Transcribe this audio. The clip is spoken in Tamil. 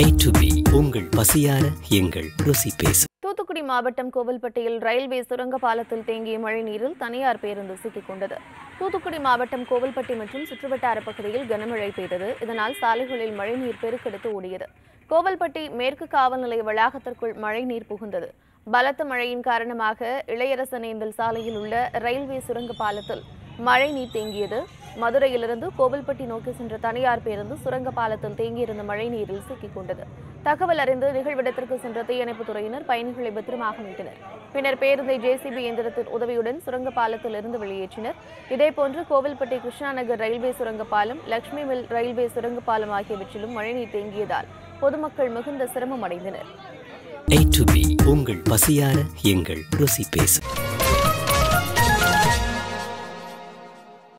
A to B உங்கள் பசியார எங்கள் ருசி பேசு. தூத்துக்குடி மாவட்டம் கோவில்பட்டியில் ரயில்வே சுரங்க பாலத்தில் தேங்கிய மழை நீரில் தனியார் பேருந்து சிக்கிக் கொண்டது. தூத்துக்குடி மாவட்டம் கோவில்பட்டி மற்றும் சுற்றுவட்டார பகுதியில் கனமழை பெய்தது. இதனால் சாலைகளில் மழைநீர் பெருக்கெடுத்து ஓடியது. கோவில்பட்டி மேற்கு காவல் நிலைய வளாகத்திற்குள் மழைநீர் புகுந்தது. பலத்த மழையின் காரணமாக இளையரசனேந்தல் சாலையில் உள்ள ரயில்வே சுரங்க பாலத்தில் மழைநீர் தேங்கியது. மதுரையிலிருந்து கோவில்பட்டி நோக்கி சென்ற தனியார் பேருந்து சுரங்க பாலத்தில் தேங்கியிருந்த மழைநீரில் சிக்கிக் கொண்டது. தகவல் அறிந்து நிகழ்விடத்திற்கு சென்ற தீயணைப்புத் துறையினர் பயணிகளை பத்திரமாக மீட்டனர். பின்னர் பேருந்தை JCB இயந்திரத்தின் உதவியுடன் சுரங்க பாலத்தில் இருந்து வெளியேற்றினர். இதேபோன்று கோவில்பட்டி கிருஷ்ணாநகர் ரயில்வே சுரங்க பாலம், லட்சுமி மில் ரயில்வே சுரங்க பாலம் ஆகியவற்றிலும் மழைநீர் தேங்கியதால் பொதுமக்கள் மிகுந்த சிரமம் அடைந்தனர். A to B உங்கள் பசியார எங்கள் ருசி பேசு.